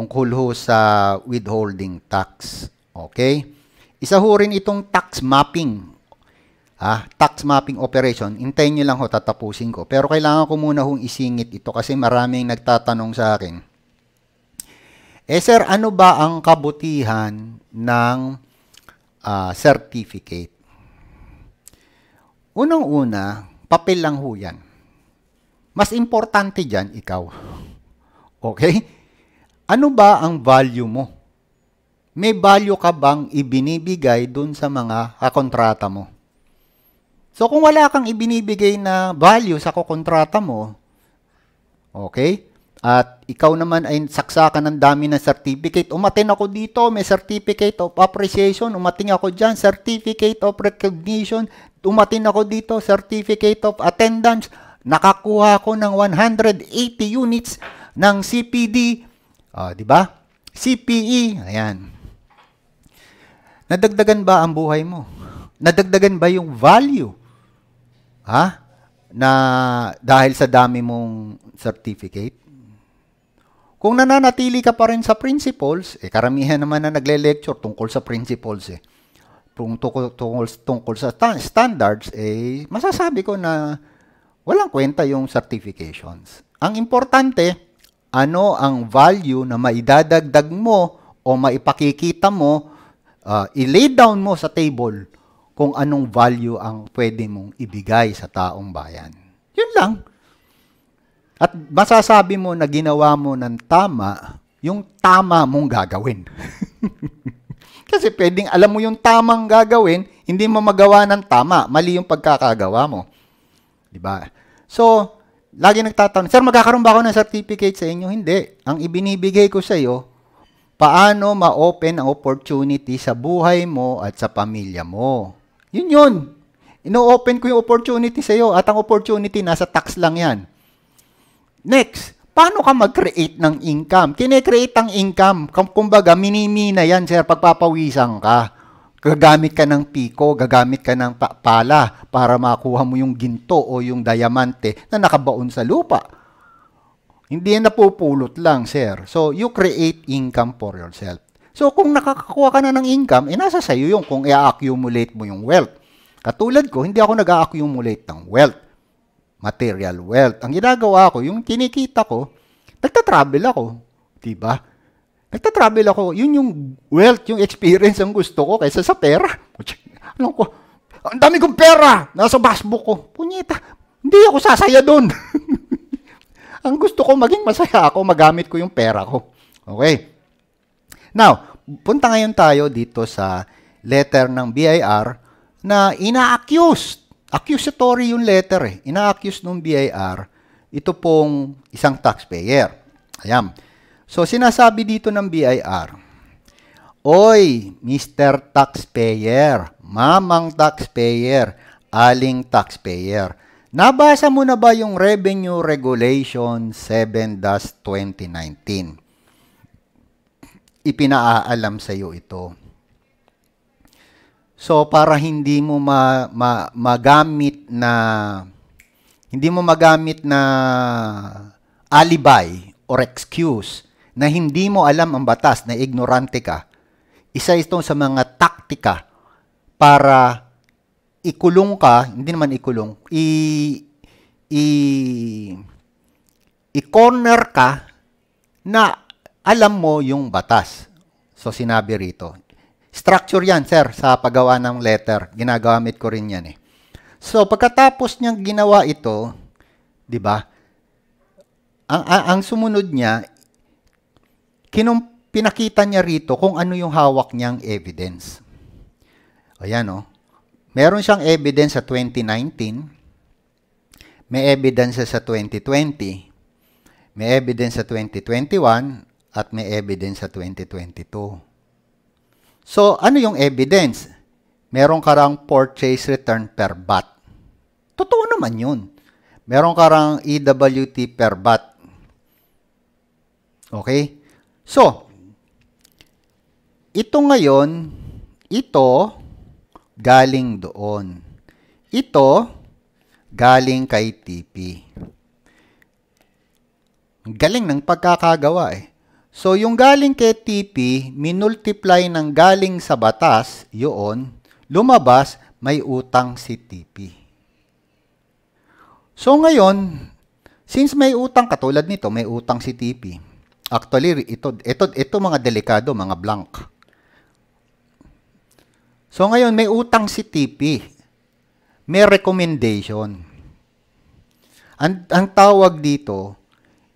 tungkol ho sa withholding tax. Okay? Isa ho rin itong tax mapping. Tax mapping operation. Hintayin nyo lang ho, tatapusin ko. Pero kailangan ko muna hong isingit ito kasi maraming nagtatanong sa akin. Eh sir, ano ba ang kabutihan ng certificate? Unang-una, papel lang ho yan. Mas importante dyan, ikaw. Okay? Ano ba ang value mo? May value ka bang ibinibigay dun sa mga kakontrata mo? So, kung wala kang ibinibigay na value sa kukontrata mo, okay, at ikaw naman ay saksakan ng dami ng certificate, umatin ako dito, may certificate of appreciation, umatin ako dyan, certificate of recognition, umatin ako dito, certificate of attendance, nakakuha ko ng 180 units ng CPD, di ba? CPE, ayan. Nadagdagan ba ang buhay mo? Nadagdagan ba yung value? Na dahil sa dami mong certificate. Kung nananatili ka pa rin sa principles, eh karamihan naman na nagle-lecture tungkol sa principles eh. Tungkol sa standards, eh masasabi ko na walang kwenta yung certifications. Ang importante, ano ang value na maidadagdag mo o maipakikita mo, i-lay down mo sa table kung anong value ang pwede mong ibigay sa taong bayan. Yun lang. At masasabi mo na ginawa mo ng tama, yung tama mong gagawin. Kasi pwedeng alam mo yung tamang gagawin, hindi mo magawa ng tama, mali yung pagkakagawa mo. Diba? So, lagi nagtatanong, sir, magkakaroon ba ako ng certificate sa inyo? Hindi. Ang ibinibigay ko sa iyo, paano ma-open ang opportunity sa buhay mo at sa pamilya mo. Yun yun. Ino-open ko yung opportunity sa iyo at ang opportunity nasa tax lang yan. Next, paano ka mag-create ng income? Kine-create ang income. Kumbaga, minimina yan, sir. Pagpapawisan ka. Gagamit ka ng piko, gagamit ka ng pala para makuha mo yung ginto o yung diamante na nakabaon sa lupa. Hindi yan napupulot lang, sir. So, you create income for yourself. So, kung nakakakuha ka na ng income, eh nasa sa'yo yung kung i-accumulate mo yung wealth. Katulad ko, hindi ako nag-accumulate ng wealth. Material wealth. Ang ginagawa ko, yung kinikita ko, nagtatravel ako. Diba? Nagtatravel ako. Yun yung wealth, yung experience ang gusto ko kaysa sa pera. Alam ko, ang dami kong pera! Nasa basbook ko. Punyeta, hindi ako sasaya dun. Ang gusto ko, maging masaya ako, magamit ko yung pera ko. Okay? Now, punta ngayon tayo dito sa letter ng BIR na ina-accuse. Accusatory yung letter eh. Ina-accuse ng BIR. Ito pong isang taxpayer. Ayan. So, sinasabi dito ng BIR, oy, Mr. Taxpayer, Mamang Taxpayer, Aling Taxpayer, nabasa mo na ba yung Revenue Regulation 7-2019? Ipinaalam sa iyo ito. So, para hindi mo magamit na alibay or excuse na hindi mo alam ang batas, na ignorante ka, isa ito sa mga taktika para ikulong ka, hindi naman ikulong, i-corner ka na alam mo yung batas. So, sinabi rito, structure yan, sir, sa paggawa ng letter. Ginagamit ko rin yan eh. So, pagkatapos niyang ginawa ito, di ba, ang sumunod niya, pinakita niya rito kung ano yung hawak niyang evidence. Ayan o. Meron siyang evidence sa 2019, may evidence sa 2020, may evidence sa 2021, at may evidence sa 2022. So, ano yung evidence? Meron ka rang purchase return per BAT. Totoo naman yun. Meron ka rang EWT per BAT. Okay? So, ito ngayon, ito galing doon. Ito galing kay TP. Galing ng pagkakagawa eh. So, yung galing kay TP, minultiply ng galing sa batas, yun, lumabas, may utang si TP. So, ngayon, since may utang, katulad nito, may utang si TP. Actually, ito mga delikado, mga blank. So, ngayon, may utang si TP. May recommendation. Ang tawag dito,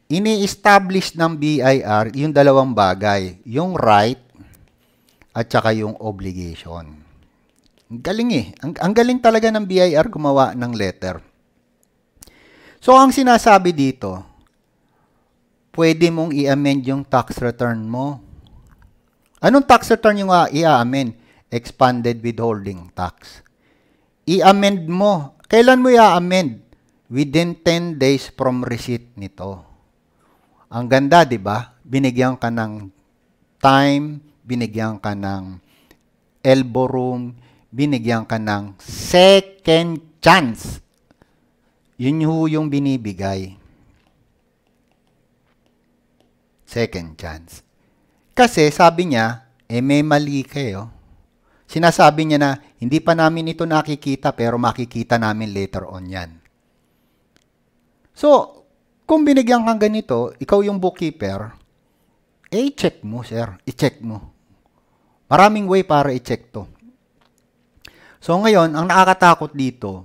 ini-establish ng BIR yung dalawang bagay, yung right at saka yung obligation. Ang galing eh. Ang galing talaga ng BIR gumawa ng letter. So, ang sinasabi dito, pwede mong i-amend yung tax return mo. Anong tax return yung i-amend? Expanded withholding tax. I-amend mo. Kailan mo i-amend? Within 10 days from receipt nito. Ang ganda, di ba? Binigyan ka ng time, binigyan ka ng elbow room, binigyan ka ng second chance. Yun yung binibigay. Second chance. Kasi sabi niya, may mali kayo. Sinasabi niya na, hindi pa namin ito nakikita pero makikita namin later on yan. So, kung binigyan kang ganito, ikaw yung bookkeeper, i-check mo, sir. I-check mo. Maraming way para i-check to. So, ngayon, ang nakakatakot dito,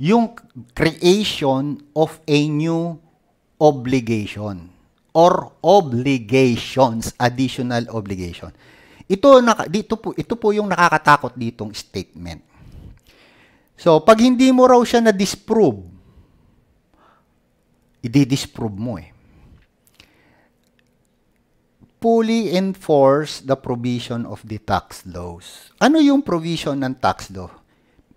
yung creation of a new obligation or obligations, additional obligation. Ito po yung nakakatakot ditong statement. So, pag hindi mo raw siya na-disprove, i-disprove mo eh. Fully enforce the provision of the tax laws. Ano yung provision ng tax law?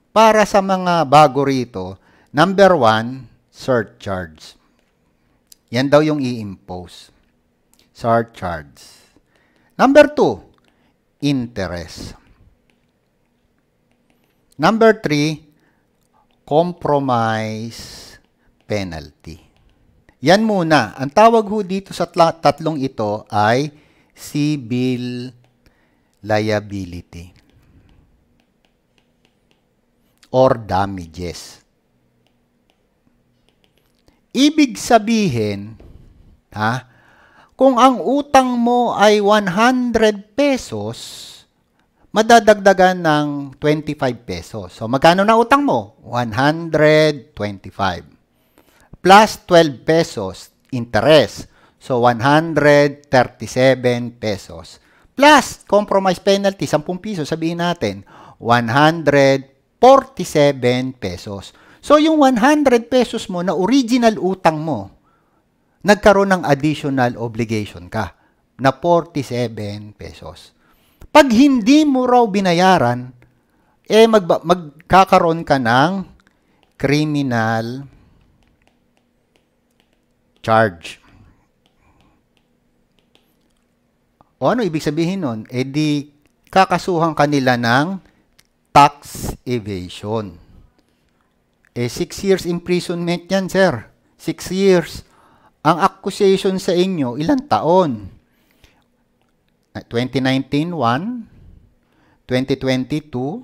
Para sa mga bago rito, number 1, surcharge. Yan daw yung i-impose. Surcharge. Number 2, interest. Number 3, compromise penalty. Yan muna. Ang tawag ho dito sa tatlong ito ay civil liability or damages. Ibig sabihin, kung ang utang mo ay 100 pesos, madadagdagan ng 25 pesos. So, magkano na utang mo? 125. Plus 12 pesos, interest. So, 137 pesos. Plus, compromise penalty, 10 piso, sabihin natin, 147 pesos. So, yung 100 pesos mo na original utang mo, nagkaroon ng additional obligation ka na 47 pesos. Pag hindi mo raw binayaran, magkakaroon ka ng criminal charge. O ano ibig sabihin nun? E di kakasuhan kanila ng tax evasion. E 6 years imprisonment yan, sir. 6 years. Ang accusation sa inyo, ilang taon? 2019, 1. 2022.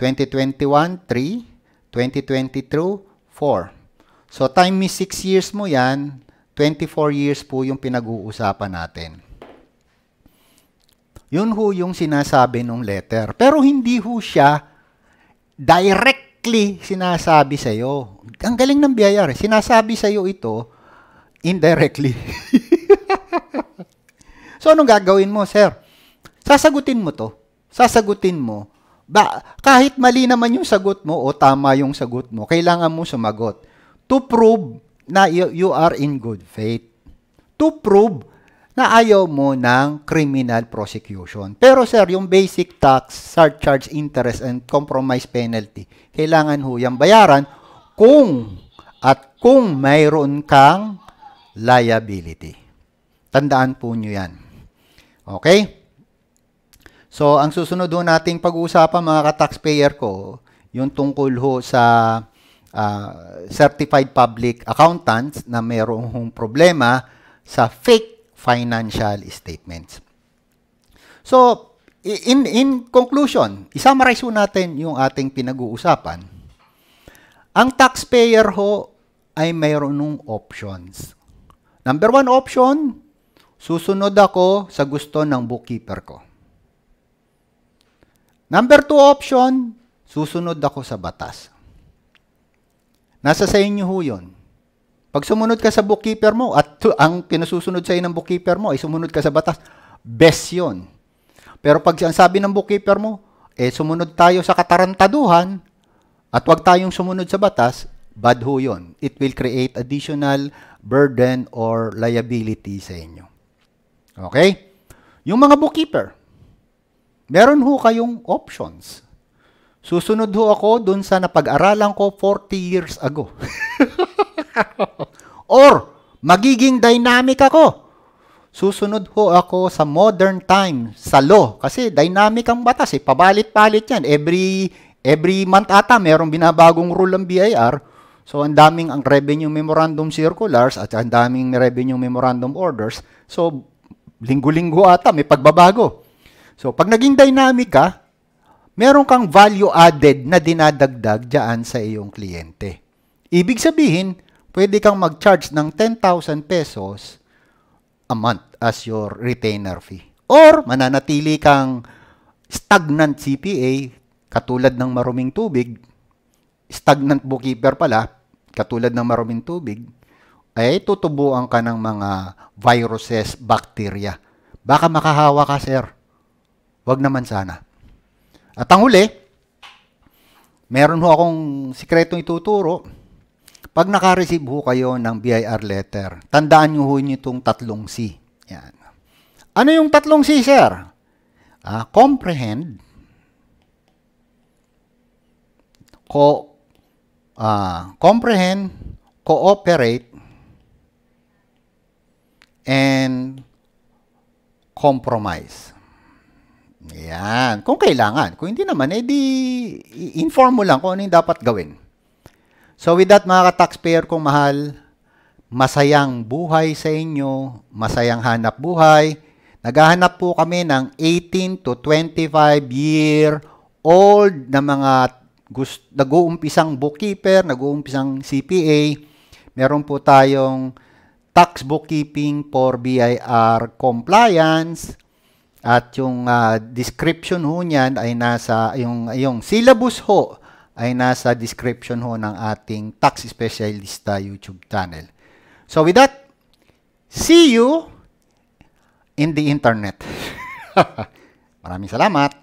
2021, 3. 2022, 4. So, time is 6 years mo yan, 24 years po yung pinag-uusapan natin. Yun ho yung sinasabi ng letter. Pero hindi ho siya directly sinasabi sa'yo. Ang galing ng BIR, sinasabi sa'yo ito indirectly. So, anong gagawin mo, sir? Sasagutin mo to. Sasagutin mo. Kahit mali naman yung sagot mo o tama yung sagot mo, kailangan mo sumagot. To prove na you are in good faith. To prove na ayaw mo ng criminal prosecution. Pero sir, yung basic tax, surcharge, interest, and compromise penalty, kailangan ho yung bayaran kung mayroon kang liability. Tandaan po nyo yan. Okay? So, ang susunod ho nating pag-uusapan mga ka-taxpayer ko, yung tungkol ho sa certified public accountants na mayroong problema sa fake financial statements. So, in conclusion, isummarize ho natin yung ating pinag-uusapan. Ang taxpayer ho ay mayroon ng options. Number one option, susunod ako sa gusto ng bookkeeper ko. Number two option, susunod ako sa batas. Nasa sa inyo ho yun. Pag sumunod ka sa bookkeeper mo at ang pinasusunod sa inyo ng bookkeeper mo ay sumunod ka sa batas, best yun. Pero pag sabi ng bookkeeper mo, eh sumunod tayo sa katarantaduhan at huwag tayong sumunod sa batas, bad ho yun. It will create additional burden or liability sa inyo. Okay? Yung mga bookkeeper, meron ho kayong options. Susunod ho ako dun sa napag-aralan ko 40 years ago. Or, magiging dynamic ako. Susunod ho ako sa modern time, sa law. Kasi dynamic ang batas. Eh. Pabalit-palit yan. Every month ata, merong binabagong rule ng BIR. So, ang daming ang revenue memorandum circulars at ang daming revenue memorandum orders. So, linggo-linggo ata, may pagbabago. So, pag naging dynamic ka, meron kang value added na dinadagdag dyan sa iyong kliyente. Ibig sabihin, pwede kang mag-charge ng 10,000 pesos a month as your retainer fee. Or, mananatili kang stagnant CPA, katulad ng maruming tubig, stagnant bookkeeper pala, katulad ng maruming tubig, ay tutubuan ka ng mga viruses, bacteria. Baka makahawa ka, sir. Wag naman sana. At ang huli, meron ho akong sikretong ituturo. Pag nakareceive ho kayo ng BIR letter, tandaan nyo ho itong tatlong C. Yan. Ano yung tatlong C, sir? Comprehend, comprehend, cooperate, and compromise. Yan. Kung kailangan. Kung hindi naman, edi inform mo lang kung ano yung dapat gawin. So with that, mga ka-taxpayer kong mahal, masayang buhay sa inyo, masayang hanap buhay. Naghahanap po kami ng 18 to 25-year-old na mga nag-uumpisang bookkeeper, nag-uumpisang CPA. Meron po tayong tax bookkeeping for BIR compliance. At yung description ho niyan ay nasa, yung syllabus ho, ay nasa description ho ng ating Tax Specialista YouTube channel. So with that, see you in the internet. Maraming salamat.